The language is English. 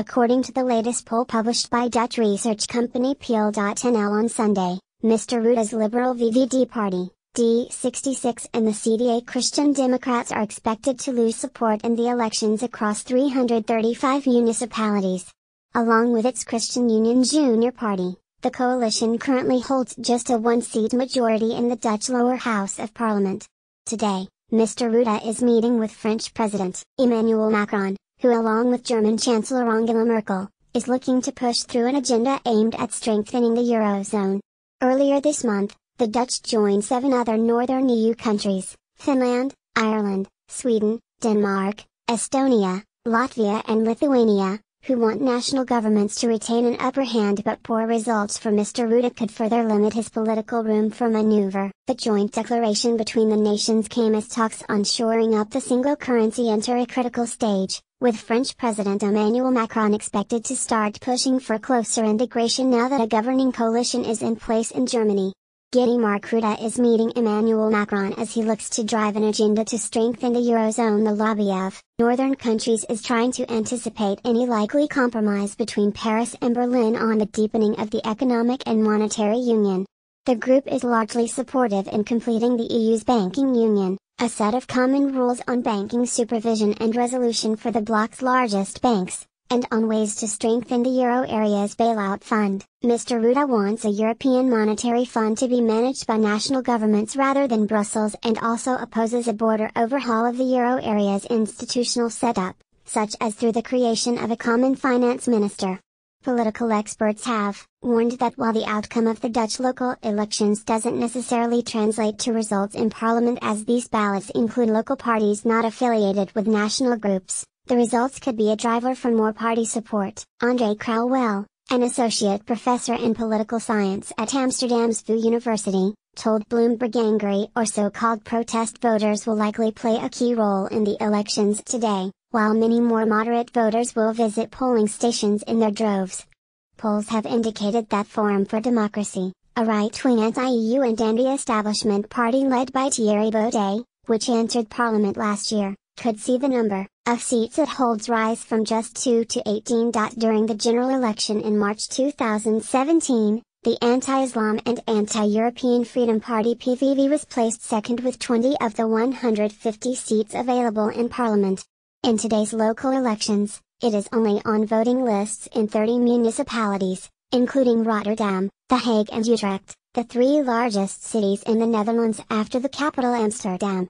According to the latest poll published by Dutch research company PEIL.nl on Sunday, Mr. Rutte's Liberal VVD Party, D66 and the CDA Christian Democrats are expected to lose support in the elections across 335 municipalities. Along with its Christian Union Junior Party, the coalition currently holds just a one-seat majority in the Dutch lower house of parliament. Today, Mr. Rutte is meeting with French President Emmanuel Macron, who along with German Chancellor Angela Merkel, is looking to push through an agenda aimed at strengthening the Eurozone. Earlier this month, the Dutch joined 7 other northern EU countries, Finland, Ireland, Sweden, Denmark, Estonia, Latvia and Lithuania, who want national governments to retain an upper hand, but poor results for Mr. Rutte could further limit his political room for maneuver. The joint declaration between the nations came as talks on shoring up the single currency enter a critical stage, with French President Emmanuel Macron expected to start pushing for closer integration now that a governing coalition is in place in Germany. Gideon Markruda is meeting Emmanuel Macron as he looks to drive an agenda to strengthen the Eurozone. The lobby of northern countries is trying to anticipate any likely compromise between Paris and Berlin on the deepening of the economic and monetary union. The group is largely supportive in completing the EU's banking union, a set of common rules on banking supervision and resolution for the bloc's largest banks, and on ways to strengthen the euro area's bailout fund. Mr. Rutte wants a European monetary fund to be managed by national governments rather than Brussels, and also opposes a border overhaul of the euro area's institutional setup, such as through the creation of a common finance minister. Political experts have warned that while the outcome of the Dutch local elections doesn't necessarily translate to results in parliament, as these ballots include local parties not affiliated with national groups, the results could be a driver for more party support. Andre Crowell, an associate professor in political science at Amsterdam's VU University, told Bloomberg angry or so-called protest voters will likely play a key role in the elections today, while many more moderate voters will visit polling stations in their droves. Polls have indicated that Forum for Democracy, a right-wing anti-EU and anti-establishment party led by Thierry Baudet, which entered parliament last year, could see the number of seats it holds rise from just 2 to 18. During the general election in March 2017, the anti-Islam and anti-European Freedom Party PVV was placed second with 20 of the 150 seats available in parliament. In today's local elections, it is only on voting lists in 30 municipalities, including Rotterdam, The Hague and Utrecht, the 3 largest cities in the Netherlands after the capital Amsterdam.